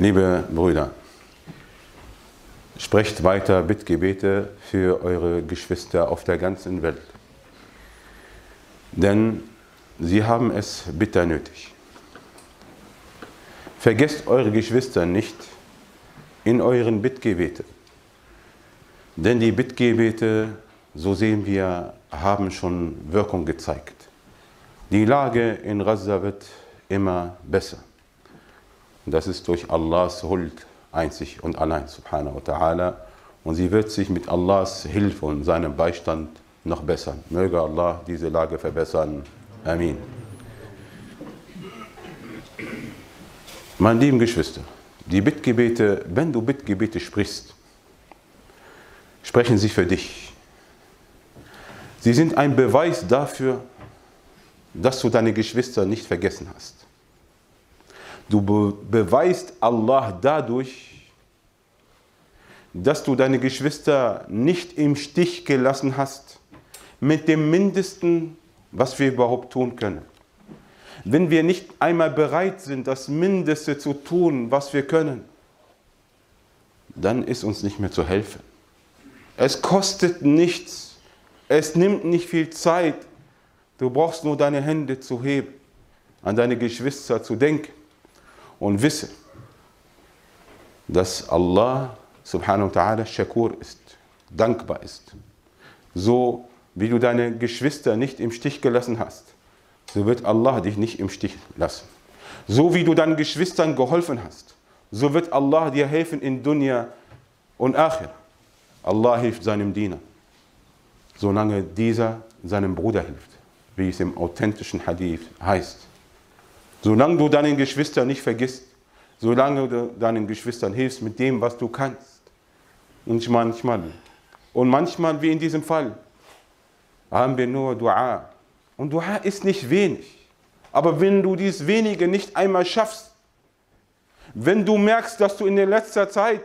Liebe Brüder, sprecht weiter Bittgebete für eure Geschwister auf der ganzen Welt, denn sie haben es bitter nötig. Vergesst eure Geschwister nicht in euren Bittgebeten, denn die Bittgebete, so sehen wir, haben schon Wirkung gezeigt. Die Lage in Gaza wird immer besser. Das ist durch Allahs Huld einzig und allein, subhanahu wa ta'ala. Und sie wird sich mit Allahs Hilfe und seinem Beistand noch bessern. Möge Allah diese Lage verbessern. Amin. Meine lieben Geschwister, die Bittgebete, wenn du Bittgebete sprichst, sprechen sie für dich. Sie sind ein Beweis dafür, dass du deine Geschwister nicht vergessen hast. Du beweist Allah dadurch, dass du deine Geschwister nicht im Stich gelassen hast, mit dem Mindesten, was wir überhaupt tun können. Wenn wir nicht einmal bereit sind, das Mindeste zu tun, was wir können, dann ist uns nicht mehr zu helfen. Es kostet nichts, es nimmt nicht viel Zeit. Du brauchst nur deine Hände zu heben, an deine Geschwister zu denken. Und wisse, dass Allah subhanahu wa ta'ala Shakur ist, dankbar ist. So wie du deine Geschwister nicht im Stich gelassen hast, so wird Allah dich nicht im Stich lassen. So wie du deinen Geschwistern geholfen hast, so wird Allah dir helfen in Dunya und Akhirah. Allah hilft seinem Diener, solange dieser seinem Bruder hilft, wie es im authentischen Hadith heißt. Solange du deinen Geschwistern nicht vergisst, solange du deinen Geschwistern hilfst mit dem, was du kannst. Und manchmal, wie in diesem Fall, haben wir nur Dua. Und Dua ist nicht wenig. Aber wenn du dieses Wenige nicht einmal schaffst, wenn du merkst, dass du in der letzten Zeit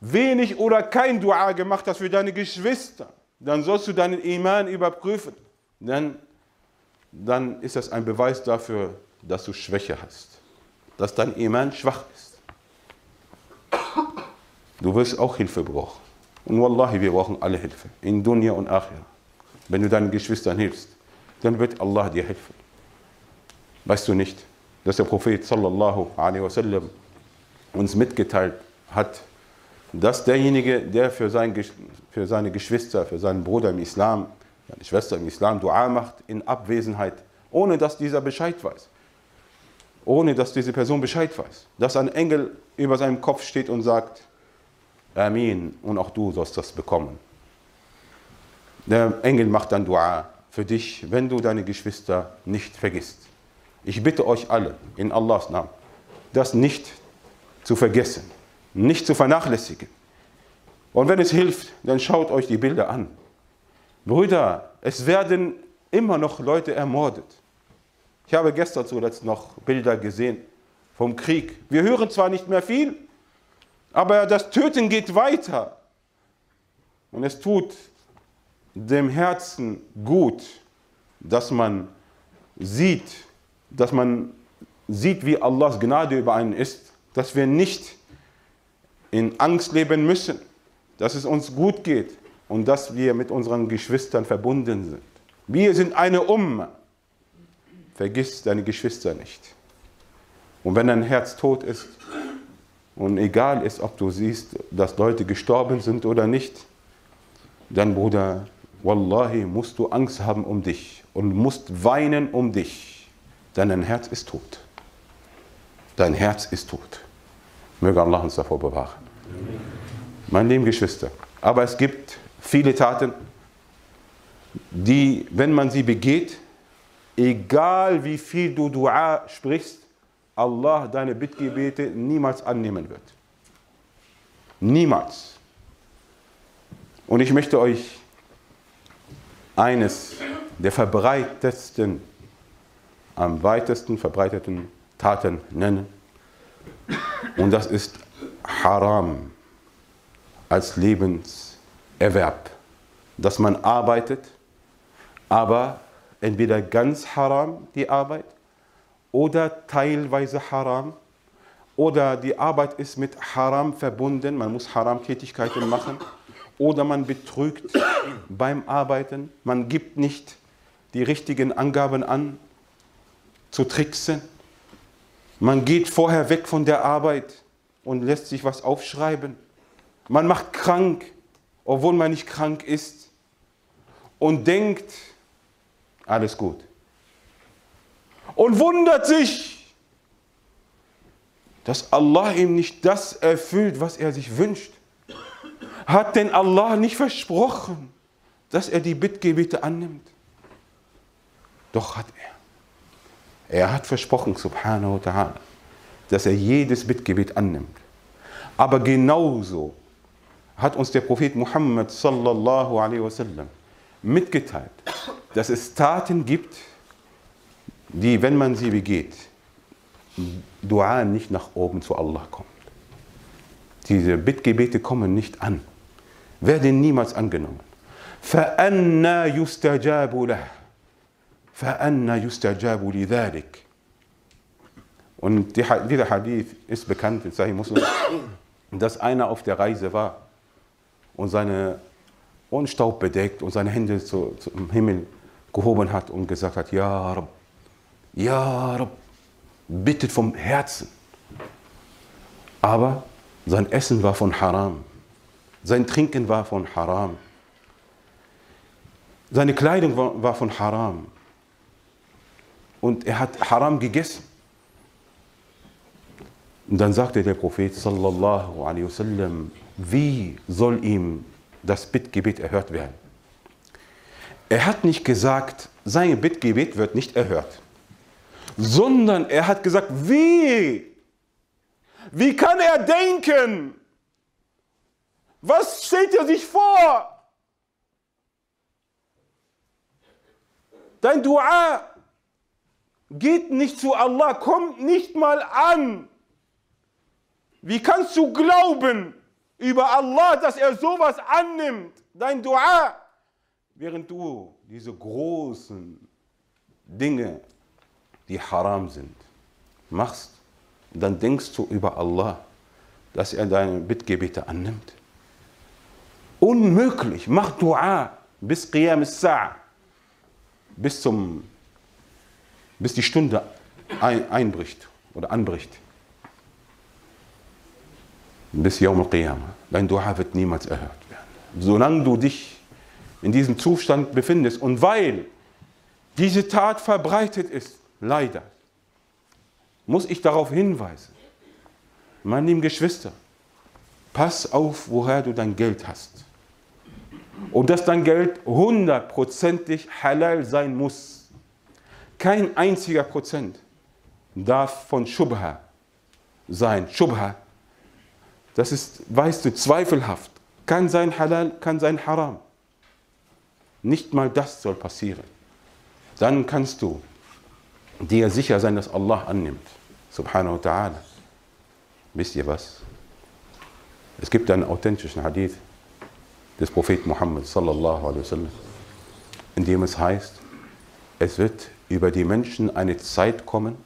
wenig oder kein Dua gemacht hast für deine Geschwister, dann sollst du deinen Iman überprüfen. Dann ist das ein Beweis dafür, dass du Schwäche hast, dass dein Iman schwach ist. Du wirst auch Hilfe brauchen. Und Wallahi, wir brauchen alle Hilfe, in Dunya und Akhirah. Wenn du deinen Geschwistern hilfst, dann wird Allah dir helfen. Weißt du nicht, dass der Prophet sallallahu alaihi wasallam uns mitgeteilt hat, dass derjenige, der für seine Geschwister, für seinen Bruder im Islam, seine Schwester im Islam Dua macht in Abwesenheit, ohne dass dieser Bescheid weiß, ohne dass diese Person Bescheid weiß, dass ein Engel über seinem Kopf steht und sagt, Amin, und auch du sollst das bekommen. Der Engel macht dann Dua für dich, wenn du deine Geschwister nicht vergisst. Ich bitte euch alle, in Allahs Namen, das nicht zu vergessen, nicht zu vernachlässigen. Und wenn es hilft, dann schaut euch die Bilder an. Brüder, es werden immer noch Leute ermordet. Ich habe gestern zuletzt noch Bilder gesehen vom Krieg. Wir hören zwar nicht mehr viel, aber das Töten geht weiter. Und es tut dem Herzen gut, dass man sieht, wie Allahs Gnade über einen ist, dass wir nicht in Angst leben müssen, dass es uns gut geht. Und dass wir mit unseren Geschwistern verbunden sind. Wir sind eine Umma. Vergiss deine Geschwister nicht. Und wenn dein Herz tot ist und egal ist, ob du siehst, dass Leute gestorben sind oder nicht, dann, Bruder, Wallahi, musst du Angst haben um dich und musst weinen um dich. Denn dein Herz ist tot. Dein Herz ist tot. Möge Allah uns davor bewahren. Meine lieben Geschwister, aber es gibt viele Taten, die, wenn man sie begeht, egal wie viel du Dua sprichst, Allah deine Bittgebete niemals annehmen wird. Niemals. Und ich möchte euch eines der am weitesten verbreiteten Taten nennen. Und das ist Haram als Lebenserwerb. Dass man arbeitet, aber entweder ganz haram die Arbeit oder teilweise haram Oder die Arbeit ist mit Haram verbunden, man muss Haram-Tätigkeiten machen. Oder man betrügt beim Arbeiten, man gibt nicht die richtigen Angaben an, zu tricksen. Man geht vorher weg von der Arbeit und lässt sich was aufschreiben. Man macht krank, obwohl man nicht krank ist. Und denkt, alles gut. Und wundert sich, dass Allah ihm nicht das erfüllt, was er sich wünscht. Hat denn Allah nicht versprochen, dass er die Bittgebete annimmt? Doch hat er. Er hat versprochen, subhanahu wa ta'ala, dass er jedes Bittgebet annimmt. Aber genauso hat uns der Prophet Muhammad sallallahu alaihi wasallam mitgeteilt, dass es Taten gibt, die, wenn man sie begeht, Dua nicht nach oben zu Allah kommt. Diese Bittgebete kommen nicht an, werden niemals angenommen. فَأَنَّا يُسْتَجَابُ لَهُ فَأَنَّا يُسْتَجَابُ لِذَلِكَ. Und dieser Hadith ist bekannt in Sahih Muslim, dass einer auf der Reise war und seine und Staub bedeckt und seine Hände zum Himmel gehoben hat und gesagt hat, Ja Rabb, bittet vom Herzen. Aber sein Essen war von Haram, sein Trinken war von Haram, seine Kleidung war von Haram und er hat Haram gegessen. Und dann sagte der Prophet sallallahu alaihi wasallam, wie soll ihm das Bittgebet erhört werden? Er hat nicht gesagt, sein Bittgebet wird nicht erhört, sondern er hat gesagt, wie kann er denken? Was stellt er sich vor? Dein Dua geht nicht zu Allah, kommt nicht mal an. Wie kannst du glauben über Allah, dass er sowas annimmt, dein Dua, während du diese großen Dinge, die haram sind, machst, dann denkst du über Allah, dass er deine Bittgebete annimmt? Unmöglich, mach Dua bis Qiyam as-Sa'a, bis die Stunde einbricht oder anbricht. Bis Yawm al-Qiyamah. Dein Dua wird niemals erhört werden. Solange du dich in diesem Zustand befindest und weil diese Tat verbreitet ist, leider, muss ich darauf hinweisen, meine lieben Geschwister, pass auf, woher du dein Geld hast. Und dass dein Geld 100% halal sein muss. Kein einziger Prozent darf von Schubha sein. Schubha, das ist, weißt du, zweifelhaft. Kann sein Halal, kann sein Haram. Nicht mal das soll passieren. Dann kannst du dir sicher sein, dass Allah annimmt. Subhanahu wa ta'ala. Wisst ihr was? Es gibt einen authentischen Hadith des Propheten Muhammad sallallahu alaihi wasallam, in dem es heißt, es wird über die Menschen eine Zeit kommen,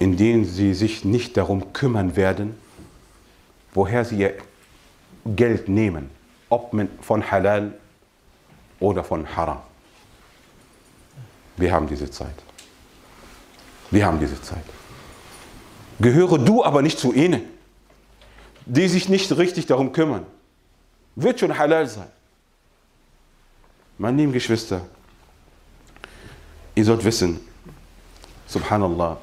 in denen sie sich nicht darum kümmern werden, woher sie ihr Geld nehmen, ob von Halal oder von Haram. Wir haben diese Zeit. Wir haben diese Zeit. Gehöre du aber nicht zu ihnen, die sich nicht richtig darum kümmern. Wird schon Halal sein. Meine lieben Geschwister, ihr sollt wissen, subhanallah,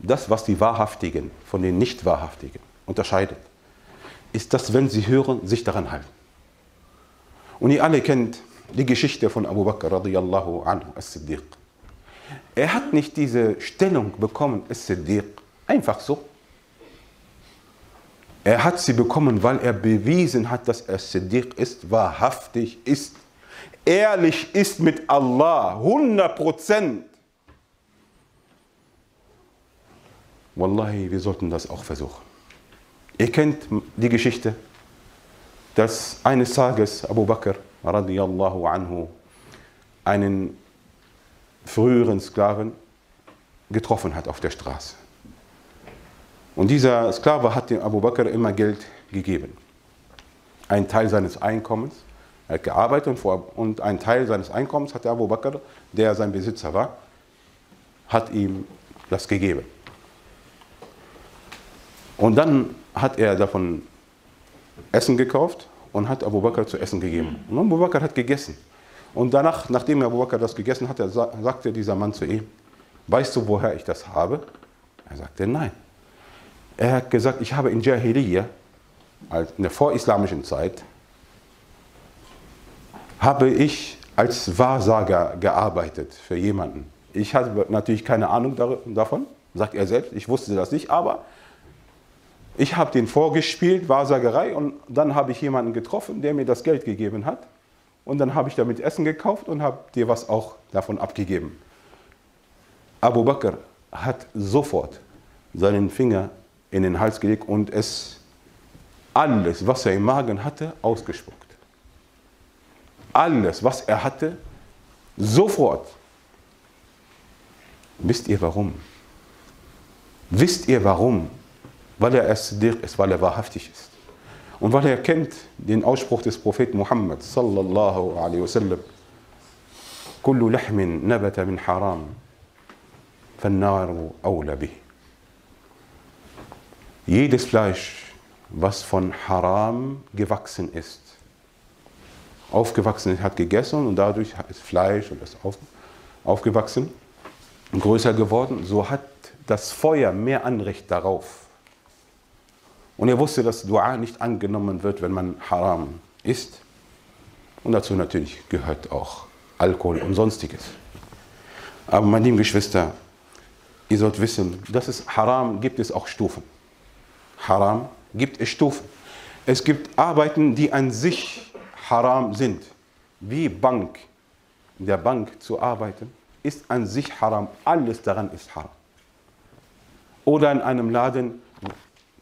das, was die Wahrhaftigen von den Nicht-Wahrhaftigen unterscheidet, ist, dass, wenn sie hören, sich daran halten. Und ihr alle kennt die Geschichte von Abu Bakr radiyallahu anhu, as-Siddiq. Er hat nicht diese Stellung bekommen, as-Siddiq, einfach so. Er hat sie bekommen, weil er bewiesen hat, dass er as-Siddiq ist, wahrhaftig ist, ehrlich ist mit Allah, 100%. Wallahi, wir sollten das auch versuchen. Ihr kennt die Geschichte, dass eines Tages Abu Bakr radiyallahu anhu einen früheren Sklaven getroffen hat auf der Straße. Und dieser Sklave hat dem Abu Bakr immer Geld gegeben. Ein Teil seines Einkommens, er hat gearbeitet und ein Teil seines Einkommens hat der Abu Bakr, der sein Besitzer war, hat ihm das gegeben. Und dann hat er davon Essen gekauft und hat Abu Bakr zu essen gegeben. Und Abu Bakr hat gegessen. Und danach, nachdem Abu Bakr das gegessen hat, sagte dieser Mann zu ihm, weißt du, woher ich das habe? Er sagte, nein. Er hat gesagt, ich habe in Jahiliyyah, also in der vorislamischen Zeit, habe ich als Wahrsager gearbeitet für jemanden. Ich hatte natürlich keine Ahnung davon, sagt er selbst, ich wusste das nicht, aber ich habe den vorgespielt, Wahrsagerei, und dann habe ich jemanden getroffen, der mir das Geld gegeben hat. Und dann habe ich damit Essen gekauft und habe dir was auch davon abgegeben. Abu Bakr hat sofort seinen Finger in den Hals gelegt und es alles, was er im Magen hatte, ausgespuckt. Alles, was er hatte, sofort. Wisst ihr warum? Wisst ihr warum? Weil er Siddiq ist, weil er wahrhaftig ist. Und weil er kennt den Ausspruch des Propheten Muhammad sallallahu alaihi wasallam: Kullu lahmin nabata min haram, fannaru awla bih. Jedes Fleisch, was von Haram gewachsen ist, aufgewachsen hat gegessen und dadurch ist Fleisch und ist aufgewachsen und größer geworden, so hat das Feuer mehr Anrecht darauf. Und er wusste, dass Dua nicht angenommen wird, wenn man Haram isst. Und dazu natürlich gehört auch Alkohol und Sonstiges. Aber meine lieben Geschwister, ihr sollt wissen, dass es Haram gibt, es auch Stufen. Haram gibt es Stufen. Es gibt Arbeiten, die an sich Haram sind. Wie Bank. In der Bank zu arbeiten, ist an sich Haram. Alles daran ist Haram. Oder in einem Laden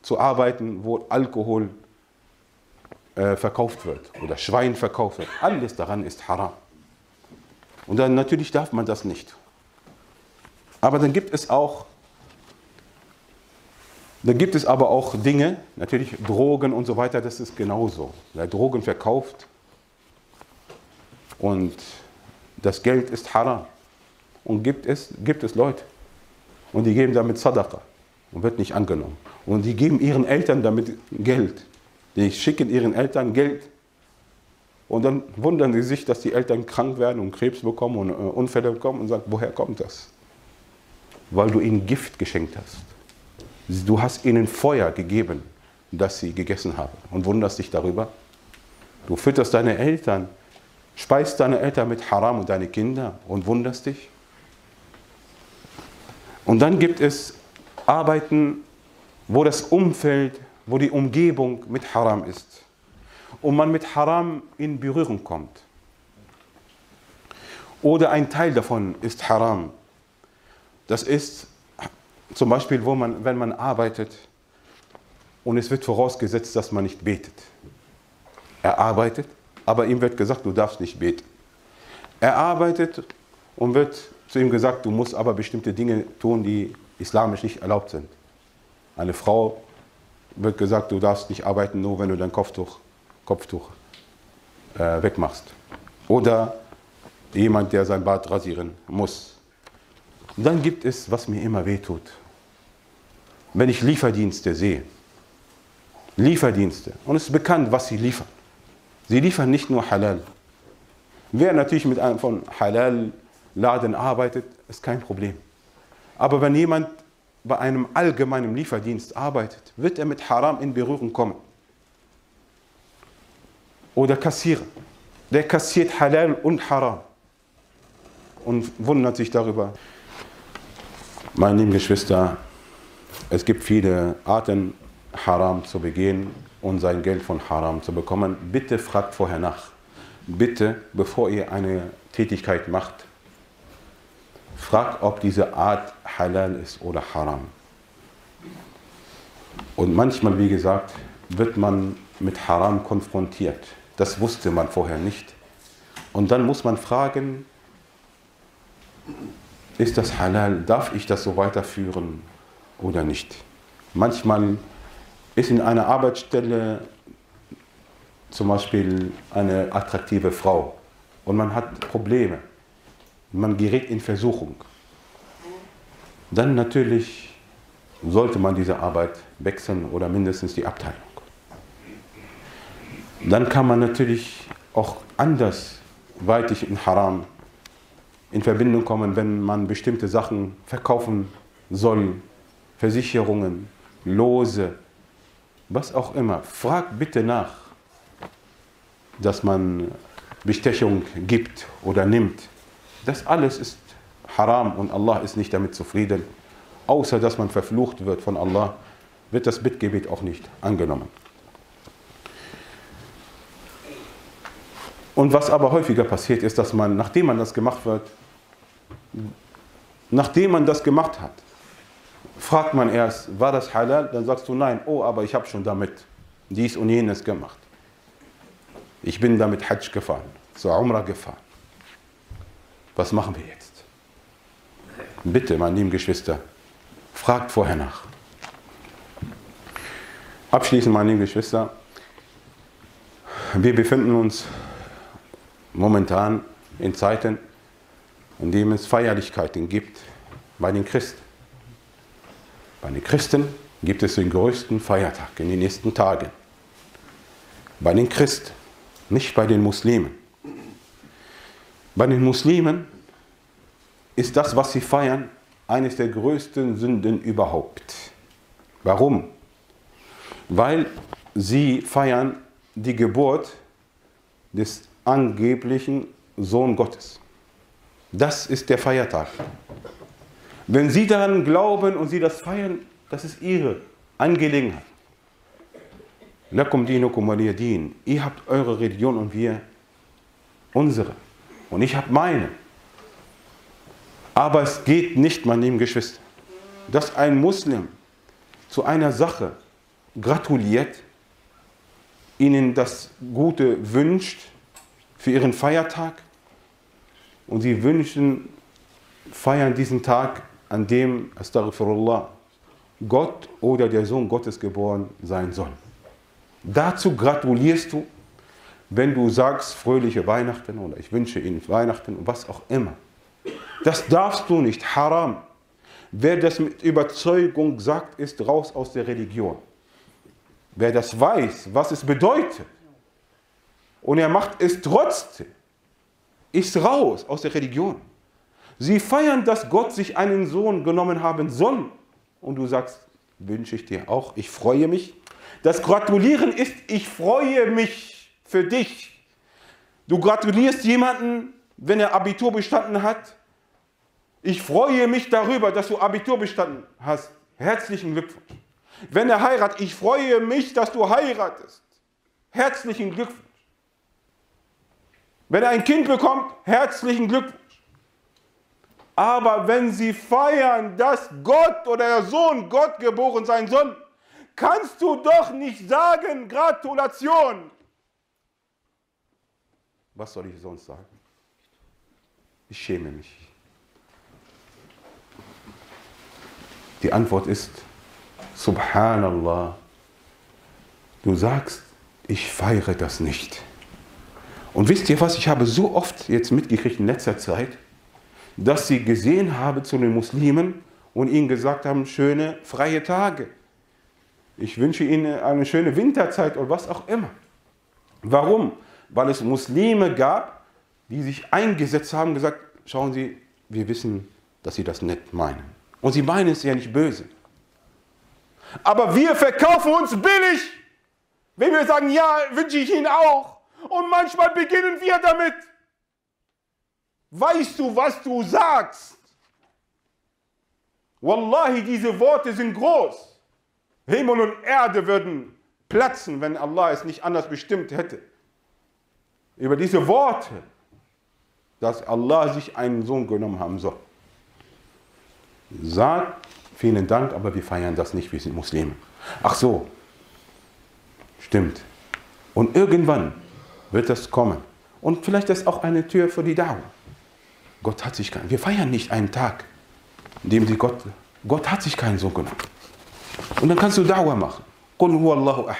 zu arbeiten, wo Alkohol verkauft wird oder Schwein verkauft wird. Alles daran ist haram. Und dann natürlich darf man das nicht. Aber dann gibt es auch, aber auch Dinge, natürlich Drogen und so weiter, das ist genauso. Wer Drogen verkauft und das Geld ist haram. Und gibt es Leute und die geben damit Sadaqa und wird nicht angenommen. Und die geben ihren Eltern damit Geld. Die schicken ihren Eltern Geld. Und dann wundern sie sich, dass die Eltern krank werden und Krebs bekommen und Unfälle bekommen und sagen, woher kommt das? Weil du ihnen Gift geschenkt hast. Du hast ihnen Feuer gegeben, das sie gegessen haben. Und wunderst dich darüber. Du fütterst deine Eltern, speist deine Eltern mit Haram und deine Kinder und wunderst dich. Und dann gibt es Arbeiten, wo das Umfeld, wo die Umgebung mit Haram ist und man mit Haram in Berührung kommt. Oder ein Teil davon ist Haram. Das ist zum Beispiel, wenn man arbeitet und es wird vorausgesetzt, dass man nicht betet. Er arbeitet, aber ihm wird gesagt, du darfst nicht beten. Er arbeitet und wird zu ihm gesagt, du musst aber bestimmte Dinge tun, die islamisch nicht erlaubt sind. Eine Frau wird gesagt, du darfst nicht arbeiten, nur wenn du dein Kopftuch wegmachst. Oder jemand, der sein Bart rasieren muss. Und dann gibt es, was mir immer wehtut. Wenn ich Lieferdienste sehe, und es ist bekannt, was sie liefern. Sie liefern nicht nur Halal. Wer natürlich mit einem von Halal-Laden arbeitet, ist kein Problem. Aber wenn jemand bei einem allgemeinen Lieferdienst arbeitet, wird er mit Haram in Berührung kommen. Oder Kassierer. Der kassiert Halal und Haram und wundert sich darüber. Meine lieben Geschwister, es gibt viele Arten, Haram zu begehen und sein Geld von Haram zu bekommen. Bitte fragt vorher nach. Bitte, bevor ihr eine Tätigkeit macht, frag, ob diese Art halal ist oder haram. Und manchmal, wie gesagt, wird man mit Haram konfrontiert. Das wusste man vorher nicht. Und dann muss man fragen, ist das halal? Darf ich das so weiterführen oder nicht? Manchmal ist in einer Arbeitsstelle zum Beispiel eine attraktive Frau und man hat Probleme. Man gerät in Versuchung. Dann natürlich sollte man diese Arbeit wechseln oder mindestens die Abteilung. Dann kann man natürlich auch andersweitig in Haram in Verbindung kommen, wenn man bestimmte Sachen verkaufen soll, Versicherungen, Lose, was auch immer. Frag bitte nach, dass man Bestechung gibt oder nimmt. Das alles ist haram und Allah ist nicht damit zufrieden. Außer dass man verflucht wird von Allah, wird das Bittgebet auch nicht angenommen. Und was aber häufiger passiert ist, dass man, nachdem man das gemacht hat, fragt man erst, war das halal? Dann sagst du nein, oh, aber ich habe schon damit dies und jenes gemacht. Ich bin damit Hajj gefahren, zur Umrah gefahren. Was machen wir jetzt? Bitte, meine lieben Geschwister, fragt vorher nach. Abschließend, meine lieben Geschwister, wir befinden uns momentan in Zeiten, in denen es Feierlichkeiten gibt bei den Christen. Bei den Christen gibt es den größten Feiertag in den nächsten Tagen. Bei den Christen, nicht bei den Muslimen. Bei den Muslimen ist das, was sie feiern, eines der größten Sünden überhaupt. Warum? Weil sie feiern die Geburt des angeblichen Sohn Gottes. Das ist der Feiertag. Wenn sie daran glauben und sie das feiern, das ist ihre Angelegenheit. Lakum dinukum waliya din. Ihr habt eure Religion und wir unsere. Und ich habe meine. Aber es geht nicht, meine lieben Geschwister, dass ein Muslim zu einer Sache gratuliert, ihnen das Gute wünscht für ihren Feiertag und sie feiern diesen Tag, an dem, astaghfirullah, Gott oder der Sohn Gottes geboren sein soll. Dazu gratulierst du, wenn du sagst, fröhliche Weihnachten oder ich wünsche Ihnen Weihnachten und was auch immer. Das darfst du nicht, haram. Wer das mit Überzeugung sagt, ist raus aus der Religion. Wer das weiß, was es bedeutet, und er macht es trotzdem, ist raus aus der Religion. Sie feiern, dass Gott sich einen Sohn genommen haben soll. Und du sagst, wünsche ich dir auch, ich freue mich. Das Gratulieren ist, ich freue mich für dich. Du gratulierst jemanden, wenn er Abitur bestanden hat. Ich freue mich darüber, dass du Abitur bestanden hast. Herzlichen Glückwunsch. Wenn er heiratet, ich freue mich, dass du heiratest. Herzlichen Glückwunsch. Wenn er ein Kind bekommt, herzlichen Glückwunsch. Aber wenn sie feiern, dass Gott oder der Sohn Gott geboren sein soll, kannst du doch nicht sagen, Gratulation. Was soll ich sonst sagen? Ich schäme mich. Die Antwort ist, Subhanallah, du sagst, ich feiere das nicht. Und wisst ihr was, ich habe so oft jetzt mitgekriegt in letzter Zeit, dass sie gesehen haben zu den Muslimen und ihnen gesagt haben, schöne freie Tage. Ich wünsche ihnen eine schöne Winterzeit oder was auch immer. Warum? Weil es Muslime gab, die sich eingesetzt haben und gesagt, schauen Sie, wir wissen, dass Sie das nicht meinen. Und Sie meinen es ja nicht böse. Aber wir verkaufen uns billig, wenn wir sagen, ja, wünsche ich Ihnen auch. Und manchmal beginnen wir damit. Weißt du, was du sagst? Wallahi, diese Worte sind groß. Himmel und Erde würden platzen, wenn Allah es nicht anders bestimmt hätte. Über diese Worte, dass Allah sich einen Sohn genommen haben soll. Sagt, vielen Dank, aber wir feiern das nicht, wir sind Muslime. Ach so, stimmt. Und irgendwann wird das kommen. Und vielleicht ist auch eine Tür für die Dauer. Gott hat sich keinen. Wir feiern nicht einen Tag, in dem Gott hat sich keinen Sohn genommen. Und dann kannst du Da'wah machen. Qul huwa Allahu ahad.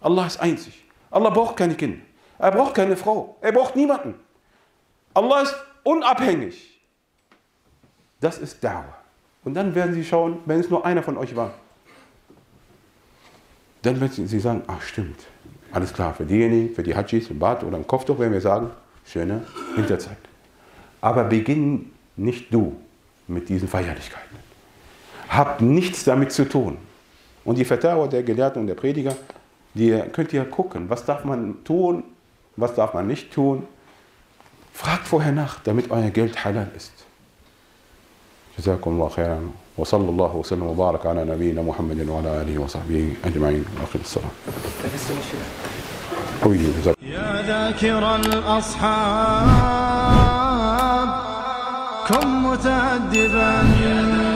Allah ist einzig. Allah braucht keine Kinder. Er braucht keine Frau. Er braucht niemanden. Allah ist unabhängig. Das ist Da'wah. Und dann werden sie schauen, wenn es nur einer von euch war. Dann werden sie sagen, ach stimmt, alles klar, für diejenigen, für die Hadschis, im Bad oder im Kopftuch, werden wir sagen, schöne Winterzeit. Aber beginn nicht du mit diesen Feierlichkeiten. Habt nichts damit zu tun. Und die Fatawa der Gelehrten und der Prediger, die könnt ihr gucken, was darf man tun, was darf man nicht tun. Fragt vorher nach, damit euer Geld halal ist. جزاكم الله خيرا وصلى الله وسلم وبارك على نبينا محمد وعلى آله وصحبه أجمعين آخر الصلاة يا ذاكر الأصحاب كن متأدبا